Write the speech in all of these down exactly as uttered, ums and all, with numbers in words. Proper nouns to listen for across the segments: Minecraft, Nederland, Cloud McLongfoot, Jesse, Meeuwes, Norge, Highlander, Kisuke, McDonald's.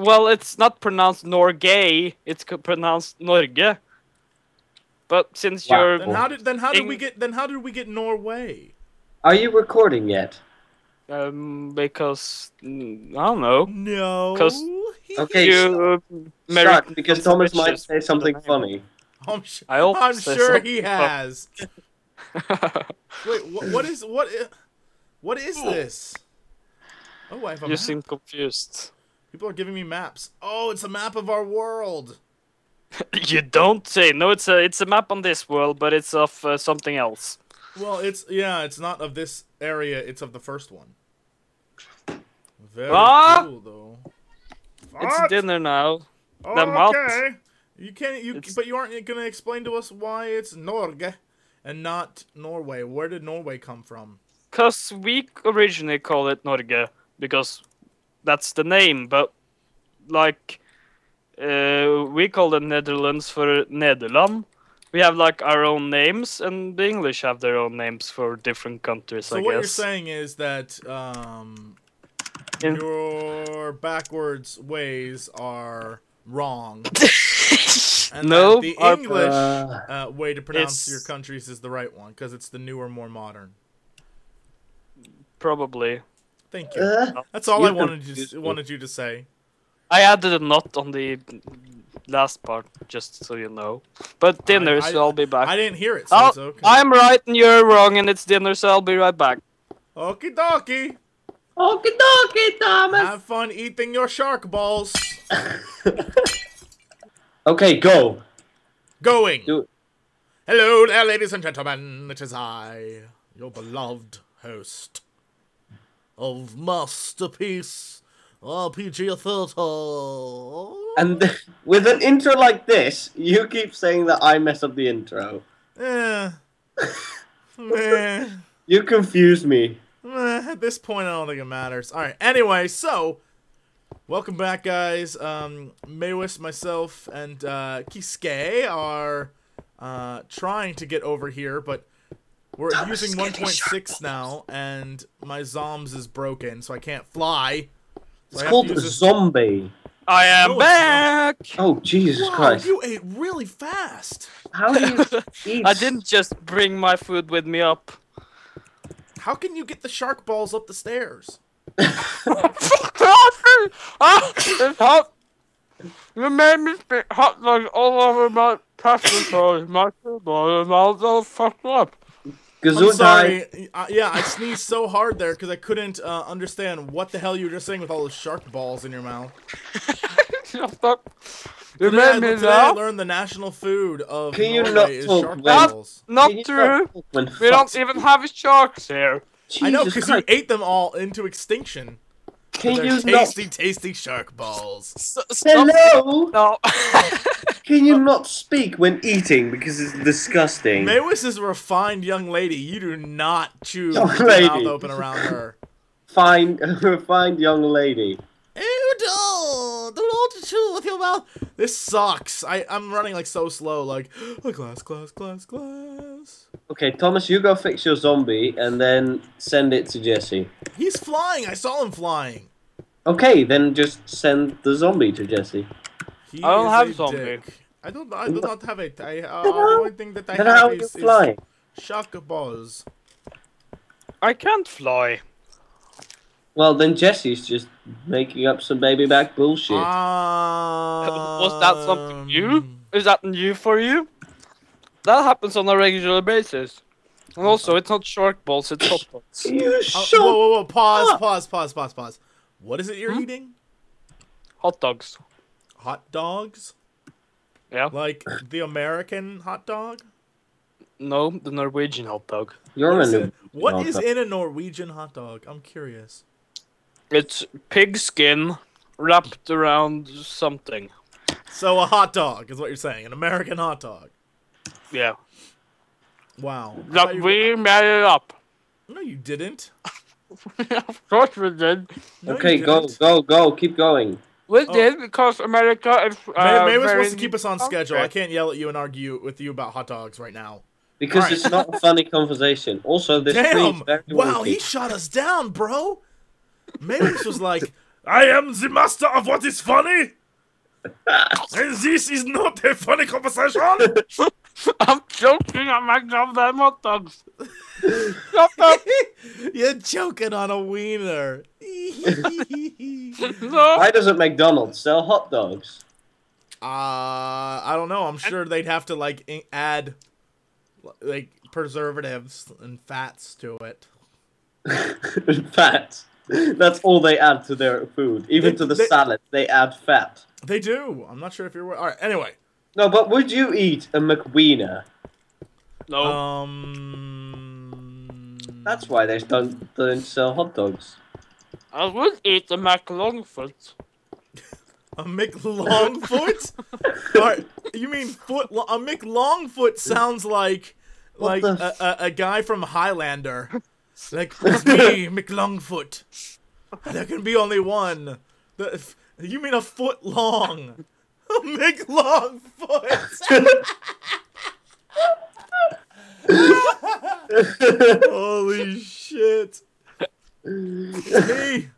Well, it's not pronounced Norgay, it's pronounced Norge. But since wow. you're then how did then how did we get then how did we get Norway? Are you recording yet? Um, because I don't know. No. Because okay, you stop. Stop, because Thomas might say something funny. I'm, sh I I'm sure he has. Wait, wh what is what? I what is Ooh. this? Oh, I have a you map. Seem confused. People are giving me maps. Oh, it's a map of our world. You don't say. No, it's a it's a map on this world, but it's of uh, something else. Well, it's yeah, it's not of this area. It's of the first one. Very ah! cool, though. What? It's dinner now. Oh, then what? Okay. You can't. You it's... but you aren't going to explain to us why it's Norge and not Norway. Where did Norway come from? Cause we originally call it Norge because that's the name, but like. Uh, we call the Netherlands for Nederland. We have like our own names, and the English have their own names for different countries. So I what guess. you're saying is that um, In your backwards ways are wrong, and no, the our, English uh, uh, way to pronounce your countries is the right one because it's the newer, more modern. Probably. Thank you. Uh, That's all you I wanted you wanted you to say. I added a knot on the last part, just so you know. But dinner, I, I, so I'll be back. I didn't hear it, so oh, it's okay. I'm right and you're wrong, and it's dinner, so I'll be right back. Okie dokie. Okie dokie, Thomas. Have fun eating your shark balls. Okay, go. Going. Do Hello there, ladies and gentlemen. It is I, your beloved host of Masterpiece R P G thirty. And th with an intro like this, you keep saying that I mess up the intro. Yeah. You confuse me. At this point, I don't think it matters. All right. Anyway, so welcome back, guys. Um, Meeuwes, myself, and uh, Kisuke are uh, trying to get over here, but we're Thomas using one point six now, and my Zombs is broken, so I can't fly. It's called a zombie. I am back! Oh, Jesus wow, Christ. You ate really fast. How do you eat? I didn't just bring my food with me up. How can you get the shark balls up the stairs? It's hot. You made me spit hot dogs all over my passport. My food balls and all those fucked up. I'm sorry. I, yeah, I sneezed so hard there because I couldn't uh, understand what the hell you were just saying with all those shark balls in your mouth. Shut up. You today, made me today I learned the national food of Can you not is talk shark balls. Not true. We don't even have sharks here. Jesus I know because you ate them all into extinction. Can you tasty, not... tasty shark balls. S Hello. No. Can you not speak when eating because it's disgusting? Meeuwes is a refined young lady. You do not chew young with lady. your mouth open around her. Fine, refined young lady. Ew, don't! Don't chew with your mouth. This sucks. I I'm running like so slow. Like oh, glass, glass, glass, glass. Okay, Thomas, you go fix your zombie and then send it to Jesse. He's flying. I saw him flying. Okay, then just send the zombie to Jesse. He I don't have zombie. Dick. I don't. I do not have it. I uh, the only thing that I then have is, is shark balls. I can't fly. Well, then Jesse's just making up some baby back bullshit. Um, Was that something new? Is that new for you? That happens on a regular basis. And also, it's not shark balls; it's hot dogs. You shut uh, whoa, whoa, whoa! Pause! Pause! Pause! Pause! Pause! What is it you're hmm? eating? Hot dogs. Hot dogs? Yeah. Like the American hot dog? No, the Norwegian hot dog. You're what is, in, what is in a Norwegian hot dog? I'm curious. It's pig skin wrapped around something. So a hot dog is what you're saying. An American hot dog. Yeah. Wow. That we made it up. No, you didn't. Of course we did. No, okay, go, go, go. Keep going. We oh. did because America is. Uh, May was supposed to keep us on schedule. I can't yell at you and argue with you about hot dogs right now. Because right. it's not a funny conversation. Also, this. Damn! Wow, he shot us down, bro. May was like, I am the master of what is funny. And this is not a funny conversation. I'm joking on my job that hot dogs. You're joking on a wiener. No. Why doesn't McDonald's sell hot dogs? Uh, I don't know. I'm sure they'd have to like add like preservatives and fats to it. Fats. That's all they add to their food. Even they, to the they, salad, they add fat. They do. I'm not sure if you're... All right, anyway. No, but would you eat a McWiener? No. Um... That's why they don't, don't sell hot dogs. I would eat a McLongfoot. A McLongfoot? All right, you mean foot... A McLongfoot sounds like... What like a, a, a guy from Highlander. Like, it's me, McLongfoot. There can be only one. The, if, you mean a foot long. McLongfoot. Holy shit. It's me.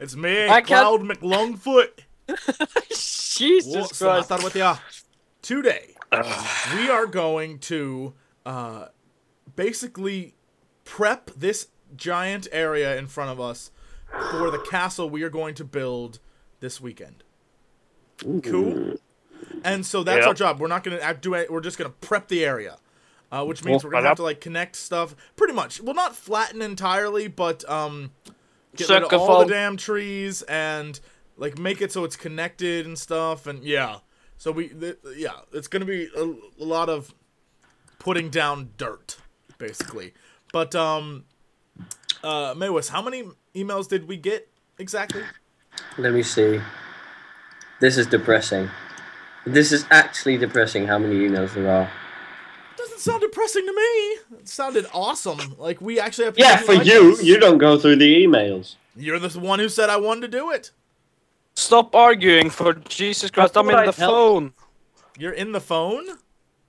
It's me, I Cloud McLongfoot. Jesus Christ. I thought about the today, we are going to uh, basically... prep this giant area in front of us for the castle we are going to build this weekend. Ooh. Cool. And so that's yep. our job. We're not going to do it. We're just going to prep the area, uh, which means we're going to have to like connect stuff pretty much. Well, not flatten entirely, but um, get rid of all the damn trees and like make it so it's connected and stuff. And yeah, so we, th yeah, it's going to be a, a lot of putting down dirt basically. But, um, uh, Meeuwes, how many emails did we get exactly? Let me see. This is depressing. This is actually depressing how many emails there are. Doesn't sound depressing to me. It sounded awesome. Like, we actually have to Yeah, for like you, this. You don't go through the emails. You're the one who said I wanted to do it. Stop arguing, for Jesus Christ, I'm in the help. phone. You're in the phone?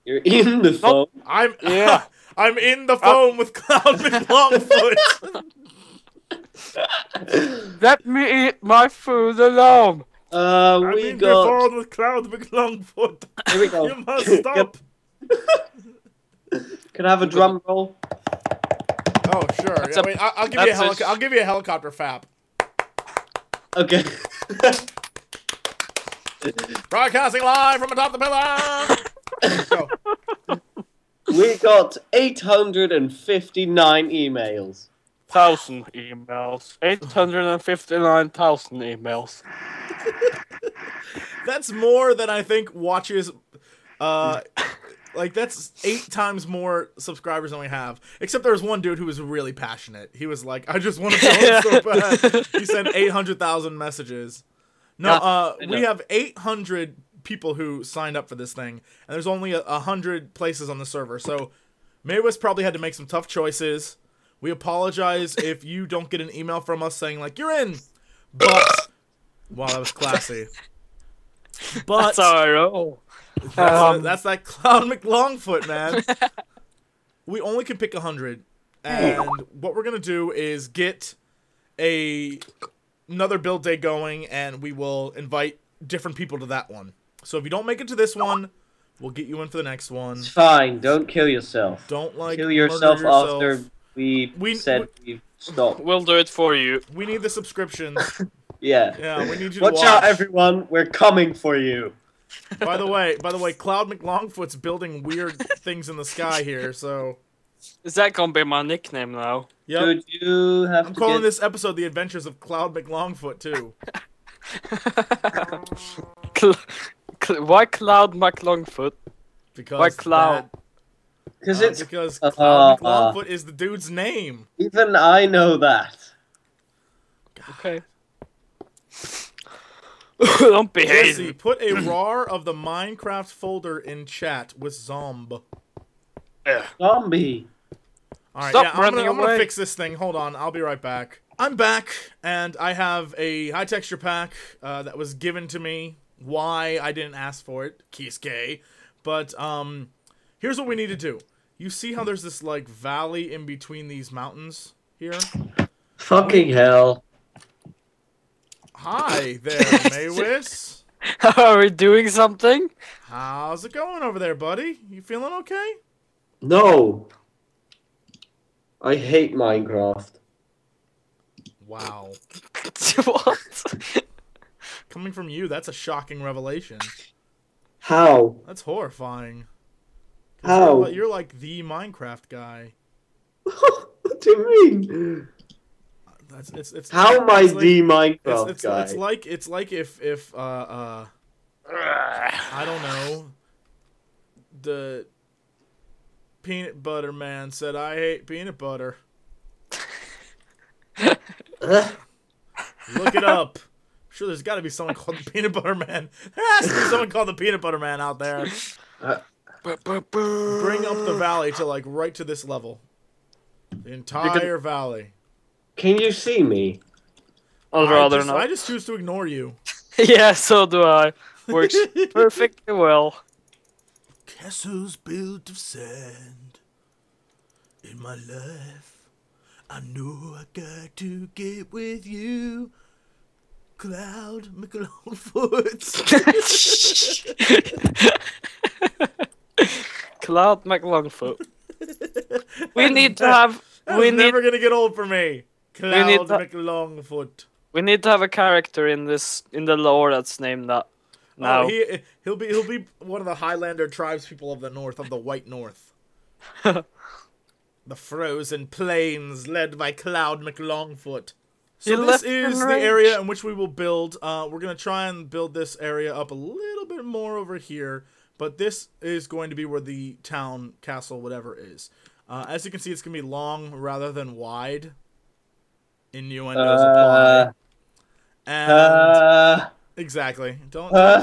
You're in the phone? I'm... Yeah. I'm in the phone uh, with Cloud McLongfoot. Let me eat my food alone. Uh, I'm we in got... the phone with Cloud McLongfoot. Here we go. You must stop. Can I have a drum roll? Oh sure. Yeah, a, wait, I, I'll give you a helico- I'll give you a helicopter fap. Okay. Broadcasting live from atop the pillar. Go. We got eight hundred fifty-nine emails. Thousand emails. eight hundred fifty-nine thousand emails. That's more than I think watches. Uh, like, that's eight times more subscribers than we have. Except there was one dude who was really passionate. He was like, I just want to tell him so bad. He sent eight hundred thousand messages. No, uh, we have eight hundred... people who signed up for this thing, and there's only a, a hundred places on the server, so Meeuwes probably had to make some tough choices. We apologize if you don't get an email from us saying like you're in, but wow, that was classy. But that's all right. that's, um, that's that Cloud McLongfoot, man. We only can pick a hundred, and what we're gonna do is get a another build day going, and we will invite different people to that one. So if you don't make it to this one, we'll get you in for the next one. It's fine. Don't kill yourself. Don't like kill yourself, yourself. after we, we said we, we stopped. We'll do it for you. We need the subscriptions. Yeah. Yeah. We need you. Watch, to watch out, everyone. We're coming for you. By the way, by the way, Cloud McLongfoot's building weird things in the sky here. So is that gonna be my nickname now? Yeah. Could you have? I'm to calling get... this episode "The Adventures of Cloud McLongfoot" too. Cl Cl Why Cloud McLongfoot? Because Why Cloud? Because uh, it's because uh, Cloud McLongfoot uh, is the dude's name. Even I know that. God. Okay. Don't be hazy. Jesse, put a rar of the Minecraft folder in chat with Zomb. Ugh. Zombie. All right, Stop yeah, running I'm, gonna, I'm gonna fix this thing. Hold on, I'll be right back. I'm back, and I have a high-texture pack uh, that was given to me. Why, I didn't ask for it. Kisuke. But um, here's what we need to do. You see how there's this, like, valley in between these mountains here? Fucking hell. Hi there, Meeuwes. Are we doing something? How's it going over there, buddy? You feeling okay? No. I hate Minecraft. Wow. What? Coming from you, that's a shocking revelation. How? That's horrifying. How? You're like the Minecraft guy. What do you mean? That's, it's, it's, How am I like, the Minecraft it's, it's, guy? It's like it's like if if uh, uh I don't know, the peanut butter man said I hate peanut butter. Look it up. I'm sure there's got to be someone called the peanut butter man. There has to be someone called the peanut butter man out there. Uh, Bring up the valley to like right to this level. The entire can, valley. Can you see me? I'd rather just, not. I just choose to ignore you. Yeah, so do I. Works perfectly well. Castles built of sand. In my life, I know I got to get with you. Cloud McLongfoot. Cloud McLongfoot. We need to have. We're never gonna get old for me. Cloud we need to, McLongfoot. We need to have a character in this in the lore that's named that. Now oh, he he'll be he'll be one of the Highlander tribes people of the north of the White North. The frozen plains led by Cloud McLongfoot. So he this is the range. area in which we will build. Uh, we're gonna try and build this area up a little bit more over here. But this is going to be where the town, castle, whatever is. Uh, as you can see, it's going to be long rather than wide. Innuendos uh, apply. And uh, exactly. Don't. Uh,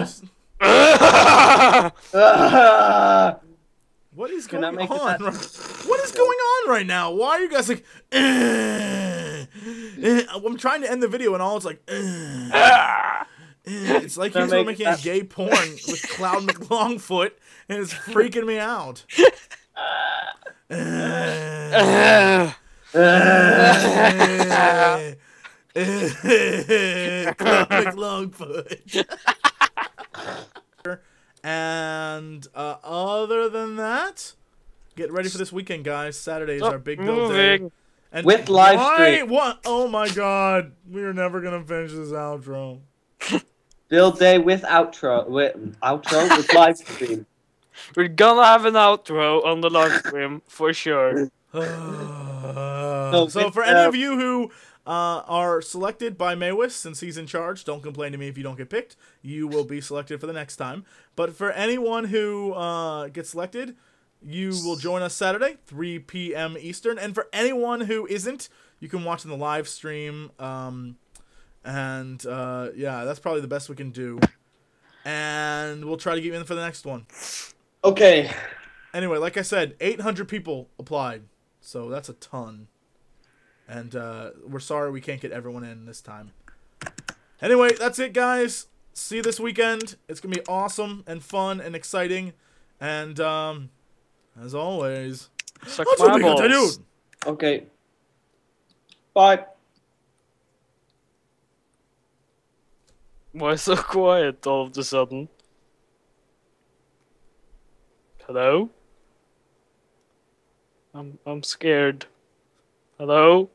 just, just, just... Uh, what is going on? What is going on right now? Why are you guys like? Uh, uh, I'm trying to end the video and all it's like. Uh, uh, It's like he's make making that. a gay porn with Cloud McLongfoot, and it's freaking me out. Uh, uh, uh, uh, uh, Cloud McLongfoot. And uh, other than that, get ready for this weekend, guys. Saturday is Stop our big build moving. day. And with live stream. What? Oh my God, we are never gonna finish this outro. Build day with outro, with outro with live stream. We're gonna have an outro on the live stream for sure. so, so for uh, any of you who uh, are selected by Meeuwes, since he's in charge, don't complain to me if you don't get picked. You will be selected for the next time. But for anyone who uh, gets selected, you will join us Saturday, three P M Eastern. And for anyone who isn't, you can watch in the live stream. Um, And, uh, yeah, that's probably the best we can do. And we'll try to get you in for the next one. Okay. Anyway, like I said, eight hundred people applied. So that's a ton. And, uh, we're sorry we can't get everyone in this time. Anyway, that's it, guys. See you this weekend. It's gonna be awesome and fun and exciting. And, um, as always... Suck that's what we got to do. Okay. Bye. Why so quiet all of a sudden? Hello? I'm I'm scared. Hello?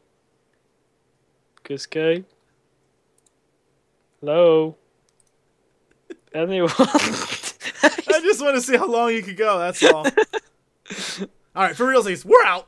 Kisuke? Hello? Anyone? I just want to see how long you could go, that's all. Alright, for realsies, we're out!